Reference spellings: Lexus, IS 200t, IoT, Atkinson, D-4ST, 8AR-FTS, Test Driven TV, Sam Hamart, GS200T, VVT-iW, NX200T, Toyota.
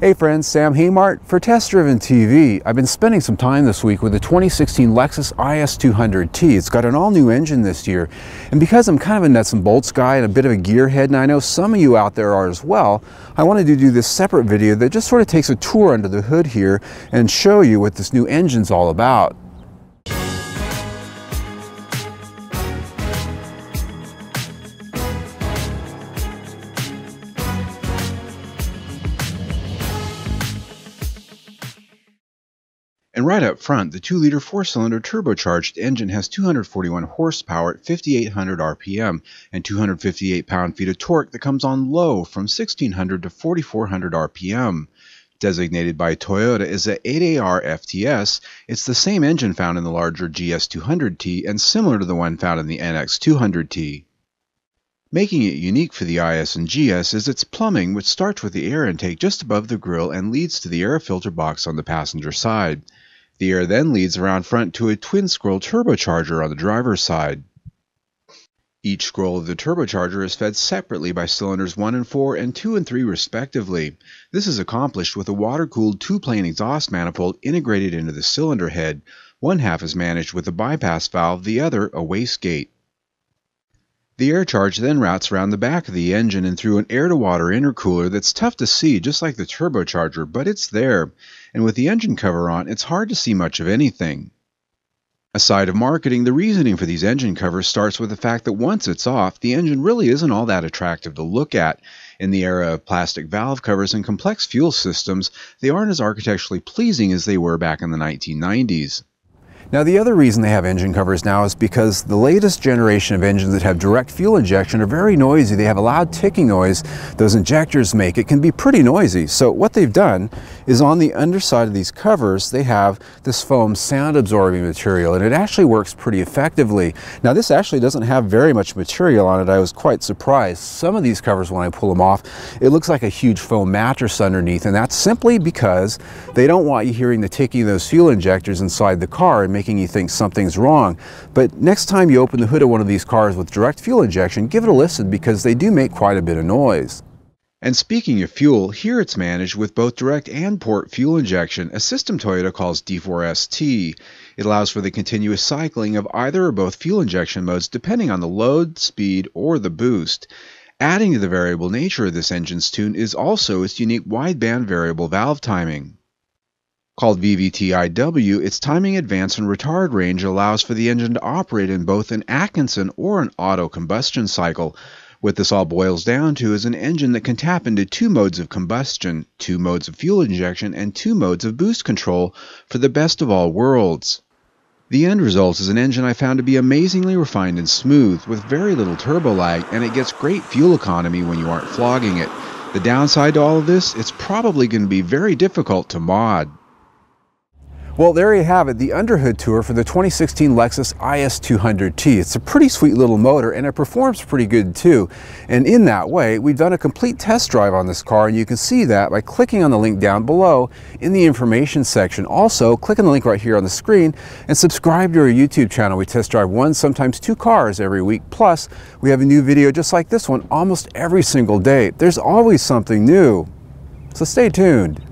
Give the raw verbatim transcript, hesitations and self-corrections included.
Hey friends, Sam Hamart for Test Driven T V. I've been spending some time this week with the twenty sixteen Lexus I S two hundred T. It's got an all-new engine this year, and because I'm kind of a nuts and bolts guy and a bit of a gearhead, and I know some of you out there are as well, I wanted to do this separate video that just sort of takes a tour under the hood here and show you what this new engine's all about. And right up front, the two liter four cylinder turbocharged engine has two hundred forty-one horsepower at fifty-eight hundred R P M and two hundred fifty-eight pound-feet of torque that comes on low from sixteen hundred to forty-four hundred R P M. Designated by Toyota as the eight A R F T S, it's the same engine found in the larger G S two hundred T and similar to the one found in the N X two hundred T. Making it unique for the I S and G S is its plumbing, which starts with the air intake just above the grille and leads to the air filter box on the passenger side. The air then leads around front to a twin-scroll turbocharger on the driver's side. Each scroll of the turbocharger is fed separately by cylinders one and four and two and three respectively. This is accomplished with a water-cooled two-plane exhaust manifold integrated into the cylinder head. One half is managed with a bypass valve, the other a wastegate. The air charge then routes around the back of the engine and through an air-to-water intercooler that's tough to see, just like the turbocharger, but it's there. And with the engine cover on, it's hard to see much of anything. Aside of marketing, the reasoning for these engine covers starts with the fact that once it's off, the engine really isn't all that attractive to look at. In the era of plastic valve covers and complex fuel systems, they aren't as architecturally pleasing as they were back in the nineteen nineties. Now, the other reason they have engine covers now is because the latest generation of engines that have direct fuel injection are very noisy. They have a loud ticking noise those injectors make. It can be pretty noisy. So what they've done is on the underside of these covers, they have this foam sound absorbing material, and it actually works pretty effectively. Now, this actually doesn't have very much material on it. I was quite surprised. Some of these covers, when I pull them off, it looks like a huge foam mattress underneath, and that's simply because they don't want you hearing the ticking of those fuel injectors inside the car and making you think something's wrong. But next time you open the hood of one of these cars with direct fuel injection, give it a listen, because they do make quite a bit of noise. And speaking of fuel, here it's managed with both direct and port fuel injection, a system Toyota calls D four S T. It allows for the continuous cycling of either or both fuel injection modes depending on the load, speed, or the boost. Adding to the variable nature of this engine's tune is also its unique wideband variable valve timing. Called V V T I W, its timing advance and retard range allows for the engine to operate in both an Atkinson or an auto combustion cycle. What this all boils down to is an engine that can tap into two modes of combustion, two modes of fuel injection, and two modes of boost control for the best of all worlds. The end result is an engine I found to be amazingly refined and smooth, with very little turbo lag, and it gets great fuel economy when you aren't flogging it. The downside to all of this, it's probably going to be very difficult to mod. Well, there you have it, the underhood tour for the twenty sixteen Lexus I S two hundred T. It's a pretty sweet little motor, and it performs pretty good too. And in that way, we've done a complete test drive on this car, and you can see that by clicking on the link down below in the information section. Also, click on the link right here on the screen and subscribe to our YouTube channel. We test drive one, sometimes two cars every week. Plus, we have a new video just like this one almost every single day. There's always something new, so stay tuned.